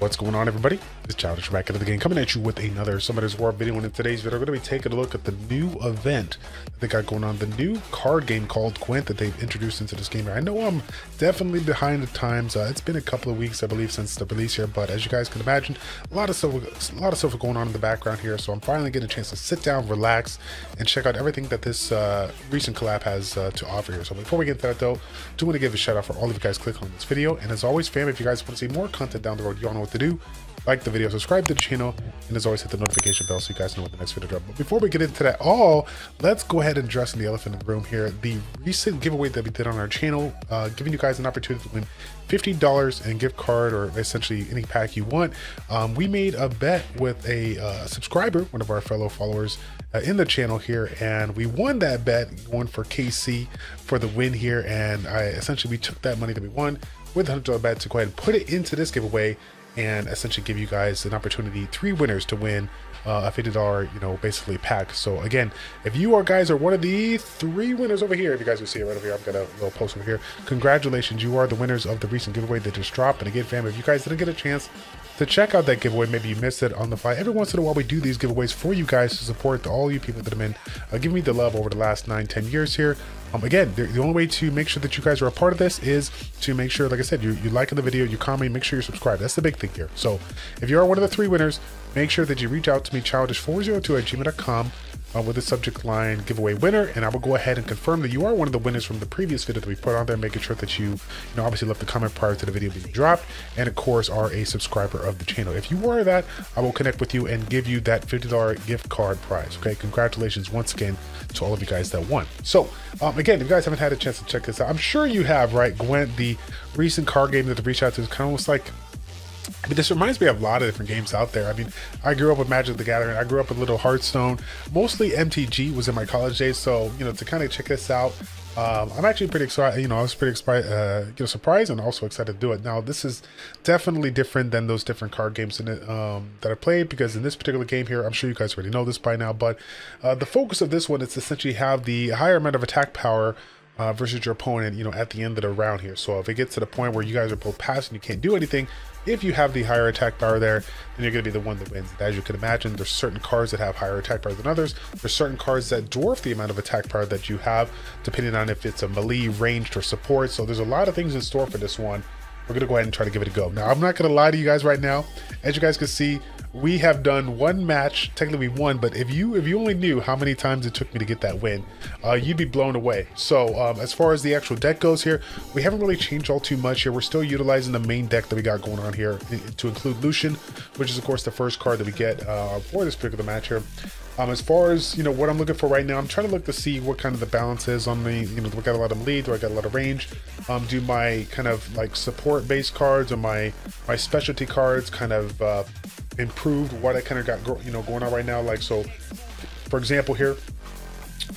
What's going on, everybody? It's Childish back into the game, coming at you with another Summoners War video. And in today's video, we're going to be taking a look at the new event that they got going on, the new card game called Gwent that they've introduced into this game. I know I'm definitely behind the times. It's been a couple of weeks, I believe, since the release here, but as you guys can imagine, a lot of stuff going on in the background here. So I'm finally getting a chance to sit down, relax, and check out everything that this recent collab has to offer here. So before we get to that, though, I do want to give a shout out for all of you guys clicking on this video. And as always, fam, if you guys want to see more content down the road, you all know what to do. Like the video, subscribe to the channel, and as always, hit the notification bell so you guys know when the next video drops. But before we get into that all, let's go ahead and address the elephant in the room here. The recent giveaway that we did on our channel, giving you guys an opportunity to win $50 in gift card or essentially any pack you want. We made a bet with a subscriber, one of our fellow followers in the channel here, and we won that bet. We won for KC for the win here, and essentially we took that money that we won with the $100 bet to go ahead and put it into this giveaway and essentially give you guys an opportunity, three winners, to win a $50, you know, basically pack. So again, if you guys are one of the three winners over here, if you guys will see it right over here, I've got a little post over here. Congratulations, you are the winners of the recent giveaway that just dropped. And again, fam, if you guys didn't get a chance to check out that giveaway, maybe you missed it on the fly. Every once in a while, we do these giveaways for you guys to support all you people that have been giving me the love over the last 9-10 years here. Again, the only way to make sure that you guys are a part of this is to make sure, like I said, you liking the video, you comment, make sure you're subscribed. That's the big thing here. So if you are one of the three winners, make sure that you reach out to me, childish402@gmail.com, with the subject line giveaway winner, and I will go ahead and confirm that you are one of the winners from the previous video that we put on there, making sure that you obviously left a comment prior to the video being dropped, and of course are a subscriber of the channel. If you are that, I will connect with you and give you that $50 gift card prize. Okay, congratulations once again to all of you guys that won. So again, if you guys haven't had a chance to check this out, I'm sure you have, right? Gwent, the recent card game that they reached out to, is kind of almost like, I mean, this reminds me of a lot of different games out there. I mean, I grew up with Magic the Gathering. I grew up with little Hearthstone. Mostly MTG was in my college days. So, you know, to kind of check this out, I'm actually pretty excited. You know, I was pretty surprised and also excited to do it. Now, this is definitely different than those different card games in it, that I played, because in this particular game here, I'm sure you guys already know this by now, but the focus of this one is to essentially have the higher amount of attack power versus your opponent, you know, at the end of the round here. So if it gets to the point where you guys are both passed and you can't do anything, if you have the higher attack power there, then you're going to be the one that wins. As you can imagine, there's certain cards that have higher attack power than others. There's certain cards that dwarf the amount of attack power that you have, depending on if it's a melee, ranged, or support. So there's a lot of things in store for this one. We're going to go ahead and try to give it a go. Now, I'm not going to lie to you guys right now. As you guys can see, we have done one match. Technically, we won, but if you only knew how many times it took me to get that win, you'd be blown away. So as far as the actual deck goes here, we haven't really changed all too much here. We're still utilizing the main deck that we got going on here, to include Lucian, which is, of course, the first card that we get for this particular match here. As far as, you know, what I'm looking for right now, I'm trying to look to see what kind of the balance is on me. You know, do I got a lot of lead? Do I got a lot of range? Do my kind of like support-based cards or my specialty cards kind of improved what I kind of got, you know, going on right now? Like, so for example here,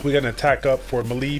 we got an attack up for melee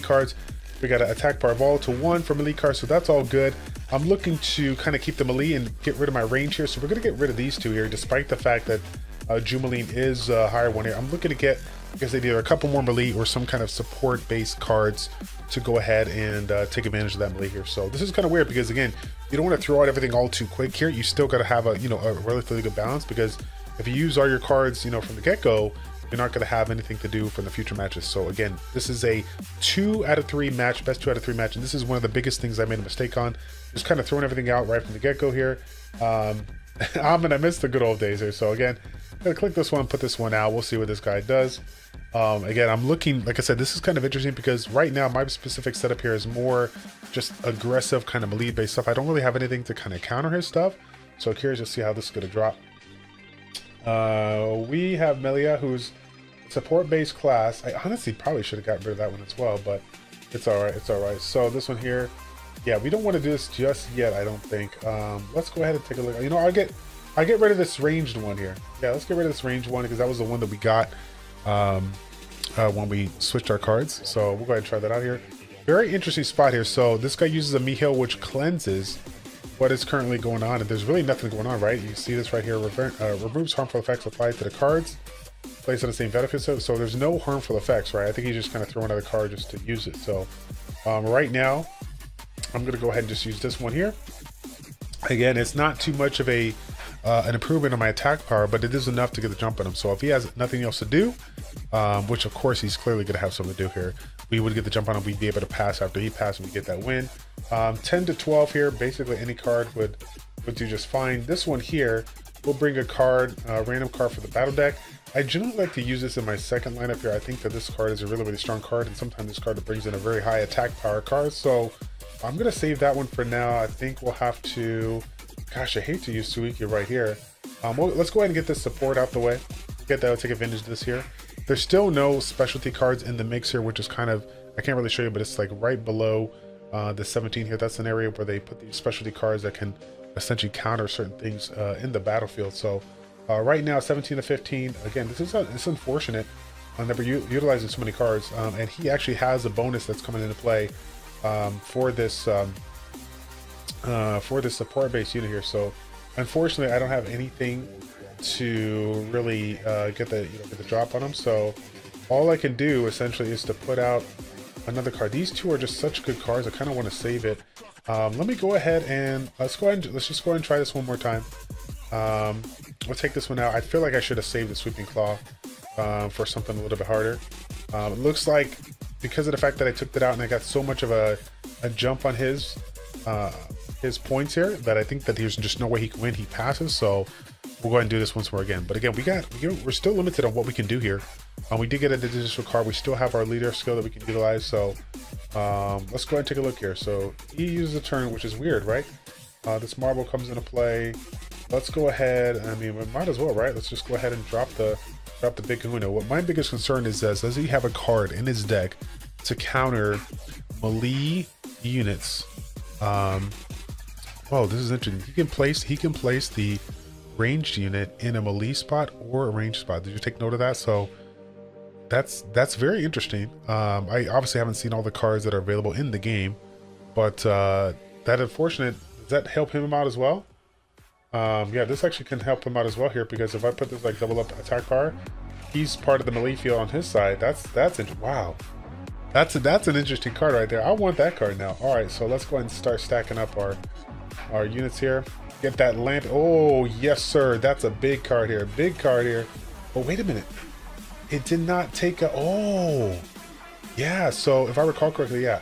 cards. We got an attack power of all to 1 for melee cards, so that's all good. I'm looking to kind of keep the melee and get rid of my range here, so we're going to get rid of these two here, despite the fact that Jumaline is a higher one here. I'm looking to get, because they either a couple more melee or some kind of support-based cards to go ahead and take advantage of that melee here. So this is kind of weird because, again, you don't want to throw out everything all too quick here. You still got to have a, you know, a relatively good balance, because if you use all your cards, you know, from the get-go, you're not going to have anything to do for the future matches. So again, this is a 2 out of 3 match, best 2 out of 3 match, and this is one of the biggest things I made a mistake on, just kind of throwing everything out right from the get-go here. I'm gonna miss the good old days here. So again, I'm gonna click this one, put this one out. We'll see what this guy does. Again, I'm looking, like I said, this is kind of interesting because right now my specific setup here is more just aggressive kind of melee based stuff. I don't really have anything to kind of counter his stuff, so curious to see how this is gonna drop. We have Melia, who's support based class. I honestly probably should have gotten rid of that one as well, but it's all right, it's all right. So this one here, yeah, we don't want to do this just yet, I don't think. Let's go ahead and take a look. You know, I get rid of this ranged one here. Yeah, let's get rid of this ranged one because that was the one that we got when we switched our cards. So we'll go ahead and try that out here. Very interesting spot here. So this guy uses a Mihail, which cleanses what is currently going on, and there's really nothing going on, right? You see this right here, removes harmful effects applied to the cards placed on the same battlefield. So there's no harmful effects, right? I think he's just kind of throwing out a card just to use it. So right now, I'm going to go ahead and just use this one here. Again, it's not too much of a an improvement on my attack power, but it is enough to get the jump on him. So if he has nothing else to do, which of course he's clearly going to have something to do here, we would get the jump on him. We'd be able to pass after he passed and we get that win. 10 to 12 here, basically any card would do just fine. This one here, we'll bring a card, a random card for the battle deck. I generally like to use this in my second lineup here. I think that this card is a really, really strong card, and sometimes this card brings in a very high attack power card. So I'm going to save that one for now. I think we'll have to... Gosh, I hate to use Suiki right here. Let's go ahead and get this support out the way. Get that, I'll take advantage of this here. There's still no specialty cards in the mix here, which is kind of, I can't really show you, but it's like right below the 17 here. That's an area where they put these specialty cards that can essentially counter certain things in the battlefield. So right now, 17 to 15, again, it's unfortunate that we're utilizing so many cards. And he actually has a bonus that's coming into play for this support based unit here. So unfortunately, I don't have anything to really get the drop on them. So all I can do essentially is to put out another card. These two are just such good cards. I kind of want to save it. Let me go ahead and let's just go ahead and try this one more time. We'll take this one out. I feel like I should have saved the Sweeping Claw for something a little bit harder. It looks like because of the fact that I took that out and I got so much of a jump on his points here that I think that there's just no way he can win. He passes, so we'll go ahead and do this once more again. But again, we're still limited on what we can do here. We did get a digital card. We still have our leader skill that we can utilize. So let's go ahead and take a look here. So he uses a turn, which is weird, right? This marble comes into play. Let's go ahead. I mean, we might as well, right? Let's just go ahead and drop the big kahuna. What my biggest concern is this: does he have a card in his deck to counter melee units? Oh, this is interesting. He can place the ranged unit in a melee spot or a ranged spot. Did you take note of that? So that's very interesting. I obviously haven't seen all the cards that are available in the game, but that unfortunate, does that help him out as well? Yeah, this actually can help him out as well here, because if I put this like double up attack bar, he's part of the melee field on his side. That's wow. That's an interesting card right there. I want that card now. All right, so let's go ahead and start stacking up our units here. Get that lamp. Oh, yes, sir. That's a big card here. Big card here. But wait a minute. It did not take a... Oh. Yeah, so if I recall correctly, yeah.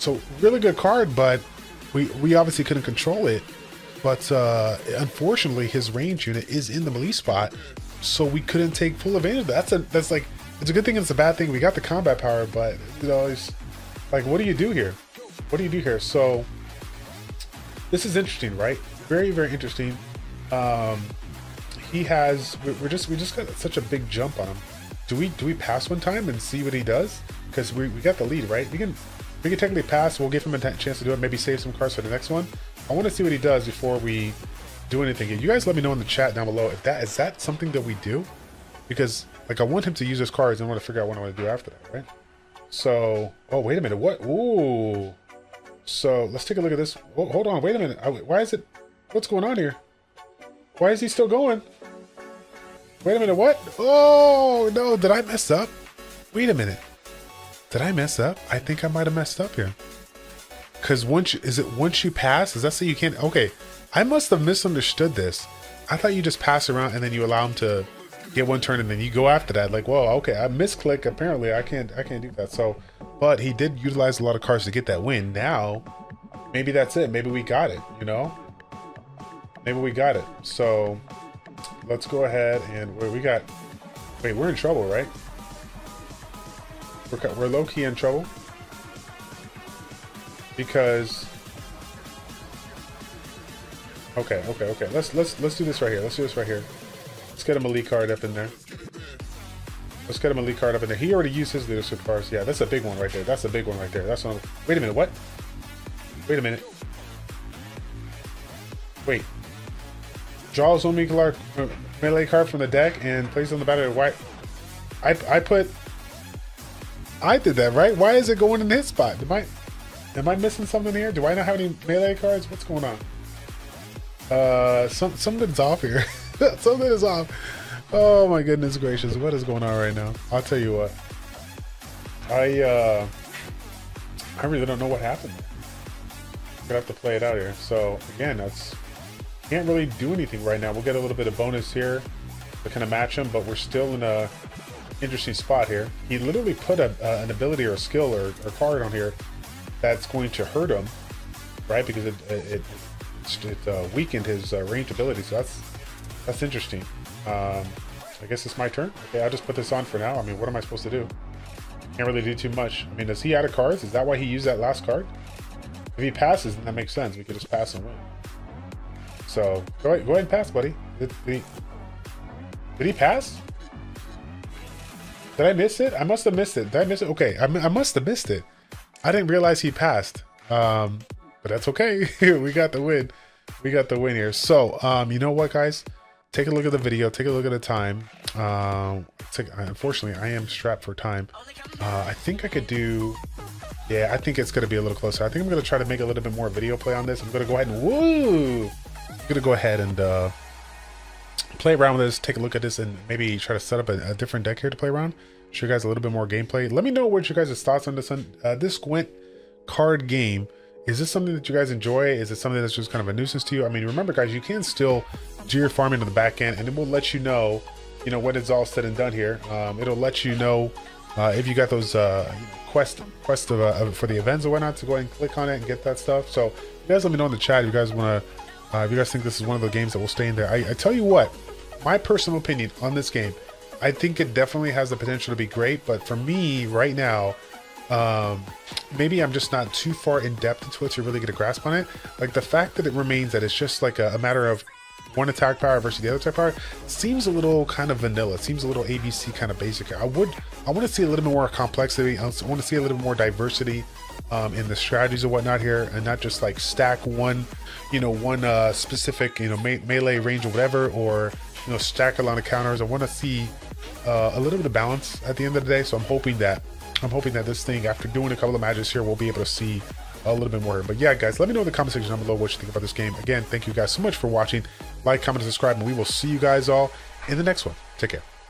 So really good card, but we obviously couldn't control it. But unfortunately, his range unit is in the melee spot, so we couldn't take full advantage of that. That's like... It's a good thing and it's a bad thing. We got the combat power, but you know, it's like, what do you do here? What do you do here? So this is interesting, right? Very, very interesting. He has, we just got such a big jump on him. Do we pass one time and see what he does? Because we got the lead, right? We can technically pass. We'll give him a chance to do it. Maybe save some cards for the next one. I want to see what he does before we do anything. You guys let me know in the chat down below if that is something that we do, because like, I want him to use his cards and I want to figure out what I want to do after that, right? So, oh, wait a minute, what? Ooh. So, let's take a look at this. Oh, hold on, wait a minute. Why is it, what's going on here? Why is he still going? Wait a minute, what? Oh, no, did I mess up? Wait a minute. Did I mess up? I think I might have messed up here. Because once you pass, does that say you can't? Okay, I must have misunderstood this. I thought you just pass around and then you allow him to get one turn and then you go after that. Like, whoa, okay, I misclick. Apparently I can't do that. So, but he did utilize a lot of cards to get that win. Now maybe that's it. Maybe we got it, you know, maybe we got it. So let's go ahead and wait, we're in trouble, right? We're low-key in trouble because okay, let's do this right here. Let's get him a lead card up in there. He already used his leadership cards. Yeah, that's a big one right there. That's one. Wait a minute. What? Wait a minute. Wait. Draws on me melee card from the deck and plays on the battle. Why? I did that, right? Why is it going in his spot? Am I missing something here? Do I not have any melee cards? What's going on? Something's off here. Something is off. Oh my goodness gracious, what is going on right now? I'll tell you what, I really don't know what happened. gonna have to play it out here. So again, that's, can't really do anything right now. We'll get a little bit of bonus here to kind of match him, but we're still in a interesting spot here. He literally put a, an ability or a skill or card on here that's going to hurt him, right? Because it weakened his ranged ability. So that's interesting. I guess it's my turn. Okay, I'll just put this on for now. I mean, what am I supposed to do? Can't really do too much. I mean, does he out of cards? Is that why he used that last card? If he passes, then that makes sense. We could just pass and win. So go ahead and pass, buddy. Did he pass? Did I miss it? I must have missed it. Did I miss it? Okay, I must have missed it. I didn't realize he passed, but that's okay. We got the win. We got the win here. So you know what, guys? Take a look at the video. Take a look at the time. Unfortunately, I am strapped for time. I think I could do... Yeah, I think it's going to be a little closer. I think I'm going to try to make a little bit more video play on this. I'm going to go ahead and... Woo! I'm going to go ahead and... play around with this, take a look at this, and maybe try to set up a different deck here to play around. Show you guys a little bit more gameplay. Let me know what your guys' thoughts on this this Gwent card game. Is this something that you guys enjoy? Is it something that's just kind of a nuisance to you? I mean, remember guys, you can still do your farming on the back end, and it will let you know, you know, when it's all said and done here. It'll let you know if you got those quests for the events or whatnot, to go ahead and click on it and get that stuff. So you guys let me know in the chat if you guys want to if you guys think this is one of the games that will stay in there. I tell you what, my personal opinion on this game, I think it definitely has the potential to be great, but for me right now, maybe I'm just not too far in depth into it to really get a grasp on it. Like the fact that it remains that it's just like a matter of one attack power versus the other attack power seems a little kind of vanilla. It seems a little ABC kind of basic. I want to see a little bit more complexity. I want to see a little bit more diversity in the strategies and whatnot here, and not just like stack one, you know, one specific, you know, melee range or whatever, or, you know, stack a lot of counters. I want to see a little bit of balance at the end of the day. So I'm hoping that this thing, after doing a couple of matches here, we'll be able to see a little bit more. But yeah, guys, let me know in the comment section down below what you think about this game. Again, thank you guys so much for watching. Like, comment, and subscribe, and we will see you guys all in the next one. Take care.